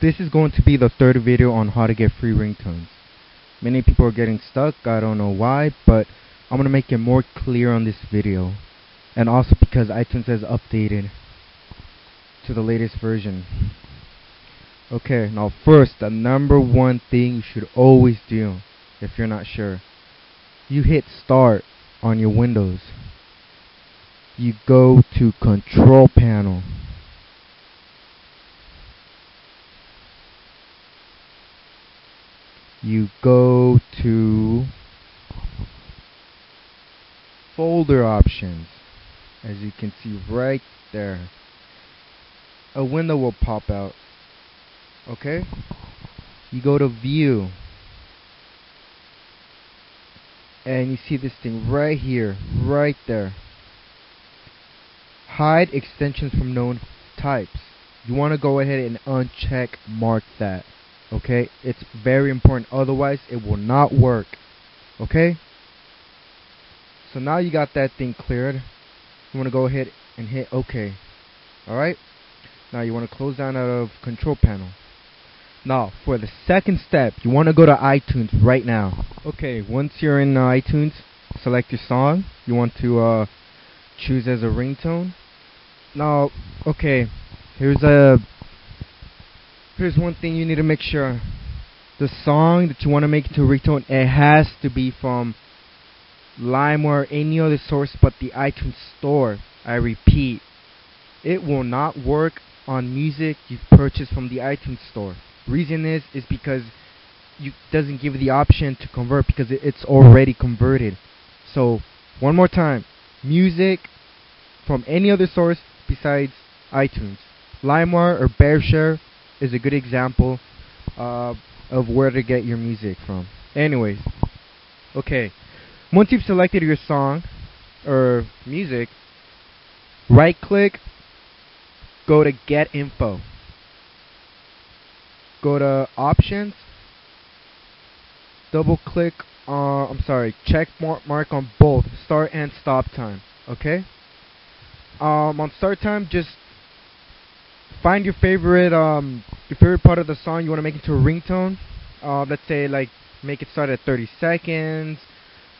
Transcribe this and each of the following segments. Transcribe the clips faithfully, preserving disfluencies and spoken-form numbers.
This is going to be the third video on how to get free ringtones. Many people are getting stuck, I don't know why, but I'm going to make it more clear on this video. And also because iTunes has updated to the latest version. Okay, now first, the number one thing you should always do, if you're not sure, you hit start on your Windows. You go to Control Panel. You go to Folder Options, as you can see right there. A window will pop out. Okay? You go to View, and you see this thing right here, right there. Hide extensions from known types. You want to go ahead and uncheck mark that. Okay, it's very important, otherwise it will not work. Okay, so now you got that thing cleared, you want to go ahead and hit OK. Alright, now you want to close down out of Control Panel. Now for the second step, you want to go to iTunes right now. Okay, once you're in uh, iTunes, select your song you want to uh, choose as a ringtone. Now, okay, here's a Here's one thing you need to make sure. The song that you want to make into a ringtone, it has to be from LimeWire or any other source but the iTunes store. I repeat, it will not work on music you've purchased from the iTunes store. Reason is, is because you doesn't give you the option to convert because it, it's already converted. So, one more time, music from any other source besides iTunes. LimeWire or BearShare is a good example uh, of where to get your music from. Anyways, okay, once you've selected your song or music, right click, go to Get Info, go to Options, double click on, uh, I'm sorry, check mark on both start and stop time. Okay, um, on start time, just find your favorite um your favorite part of the song you want to make into a ringtone. Uh, let's say, like, make it start at thirty seconds,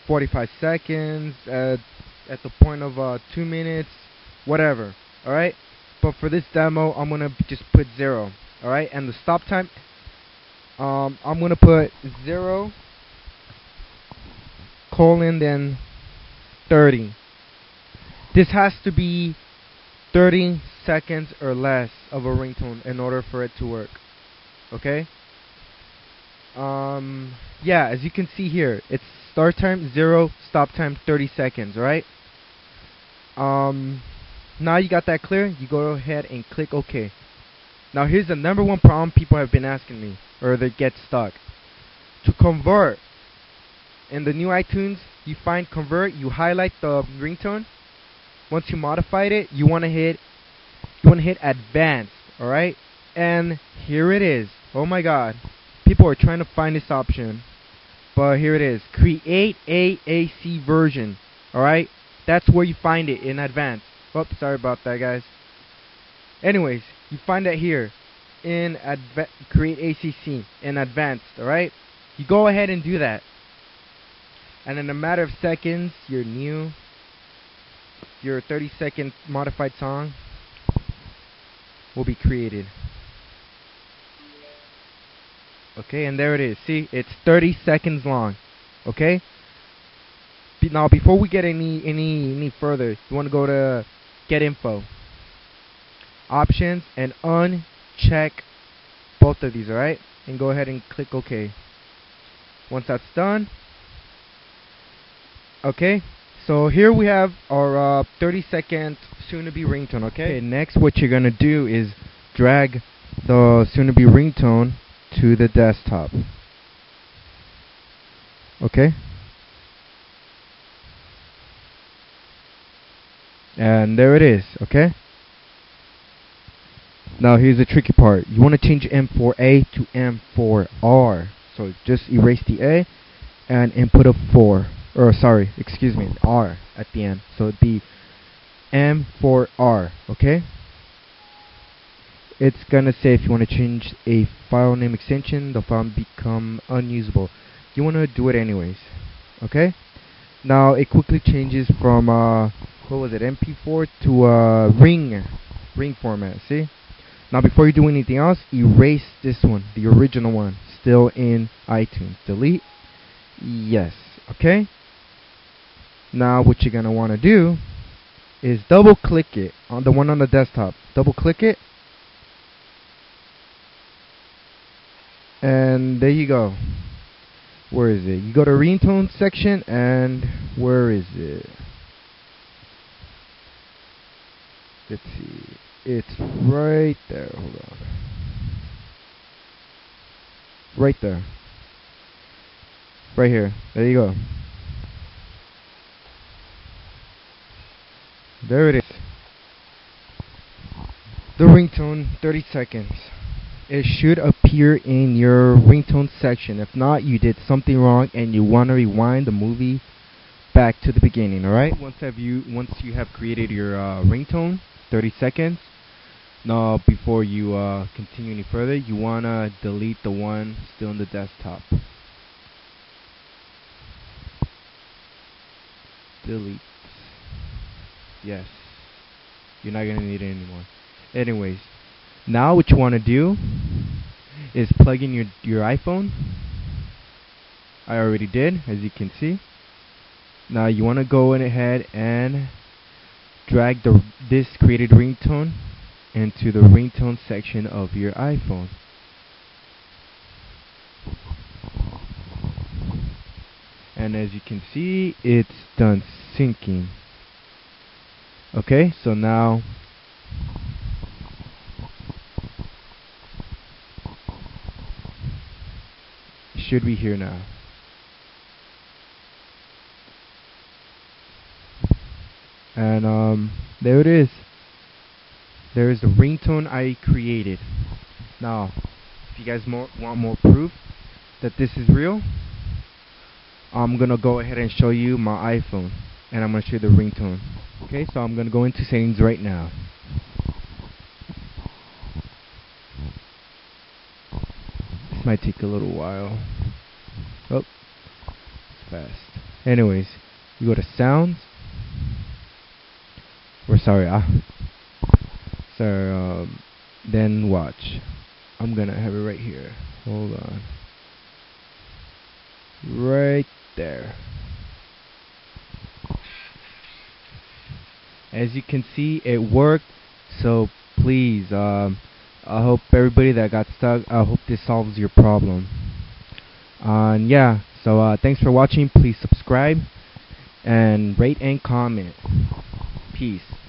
forty-five seconds, at, at the point of uh, two minutes, whatever. All right. But for this demo, I'm gonna just put zero. All right. And the stop time, um, I'm gonna put zero colon then thirty. This has to be thirty seconds or less of a ringtone in order for it to work. Okay? Um, yeah, as you can see here, it's start time zero, stop time thirty seconds, right? Um, now you got that clear, you go ahead and click OK. Now here's the number one problem people have been asking me, or they get stuck. To convert, in the new iTunes, you find convert, you highlight the ringtone. Once you modified it, you want to hit you want to hit advanced, all right? And here it is. Oh my god. People are trying to find this option. But here it is. Create A A C version, all right? That's where you find it in advanced. Oops, sorry about that, guys. Anyways, you find that here in adva create A C C in advanced, all right? You go ahead and do that. And in a matter of seconds, your new your thirty second modified song will be created. Okay, and there it is. See, it's thirty seconds long. Okay? Be now, before we get any any any further, you want to go to Get Info, Options, and uncheck both of these, all right? And go ahead and click OK. Once that's done, okay? So here we have our uh, thirty second soon-to-be ringtone, okay? okay? Next, what you're gonna do is drag the soon-to-be ringtone to the desktop. Okay? And there it is, okay? Now here's the tricky part. You wanna change M four A to M four R. So just erase the A and input a four. Or sorry, excuse me, R at the end. So it'd be M four R, okay? it's gonna say if you want to change a file name extension, the file become unusable. You want to do it anyways, okay? Now it quickly changes from uh, what was it, M P four to uh, ring, ring format. See? Now before you do anything else, erase this one, the original one, still in iTunes. Delete. Yes. Okay. Now what you're gonna want to do is double click it on the one on the desktop. Double click it. And there you go. Where is it? You go to ringtone section, and where is it? Let's see. It's right there. Hold on. Right there. Right here. There you go. There it is. The ringtone, thirty seconds. It should appear in your ringtone section. If not, you did something wrong and you want to rewind the movie back to the beginning. All right. Once have you once you have created your uh, ringtone, thirty seconds. Now, before you uh, continue any further, you wanna delete the one still on the desktop. Delete. Yes. You're not gonna need it anymore. Anyways. Now what you want to do is plug in your, your iPhone. I already did, as you can see. Now you want to go in ahead and drag the this created ringtone into the ringtone section of your iPhone. And as you can see, it's done syncing. Okay, so now should be here now. And um, there it is. There is the ringtone I created. Now, if you guys more want more proof that this is real, I'm gonna go ahead and show you my iPhone, and I'm gonna show you the ringtone. Okay, so I'm gonna go into settings right now. Might take a little while. Oh, fast. Anyways, you go to sounds. Or sorry, ah. So um, then watch. I'm gonna have it right here. Hold on. Right there. As you can see, it worked. So please, um. I hope everybody that got stuck, I hope this solves your problem. Uh, and yeah, so uh, thanks for watching. Please subscribe and rate and comment. Peace.